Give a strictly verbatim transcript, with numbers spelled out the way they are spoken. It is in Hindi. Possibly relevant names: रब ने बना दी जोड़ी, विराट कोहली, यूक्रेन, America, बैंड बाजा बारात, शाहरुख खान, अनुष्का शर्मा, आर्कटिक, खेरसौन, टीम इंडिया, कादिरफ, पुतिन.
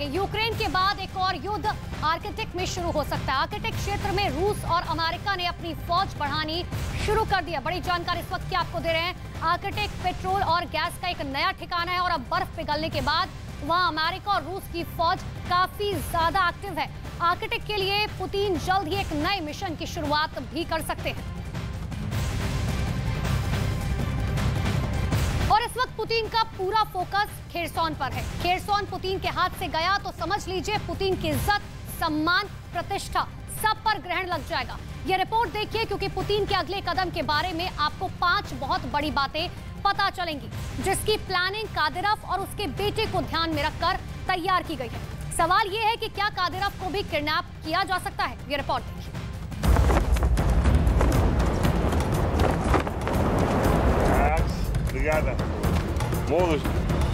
आगे यूक्रेन के बाद एक और युद्ध आर्कटिक में शुरू हो सकता है। आर्कटिक क्षेत्र में रूस और अमेरिका ने अपनी फौज बढ़ानी शुरू कर दिया। बड़ी जानकारी इस वक्त की आपको दे रहे हैं। आर्कटिक पेट्रोल और गैस का एक नया ठिकाना है और अब बर्फ पिघलने के बाद वहां अमेरिका और रूस की फौज काफी ज्यादा एक्टिव है। आर्कटिक के लिए पुतिन जल्द ही एक नए मिशन की शुरुआत भी कर सकते हैं। और इस वक्त पुतिन का पूरा फोकस खेरसौन पर है। खेरसौन पुतिन के हाथ से गया तो समझ लीजिए पुतिन की इज्जत, सम्मान, प्रतिष्ठा सब पर ग्रहण लग जाएगा। ये रिपोर्ट देखिए, क्योंकि पुतिन के अगले कदम के बारे में आपको पांच बहुत बड़ी बातें पता चलेंगी, जिसकी प्लानिंग कादिरफ और उसके बेटे को ध्यान में रखकर तैयार की गई है। सवाल यह है कि क्या कादिरफ को भी किडनैप किया जा सकता है। ये रिपोर्ट देखिए। Obrigada. Bom,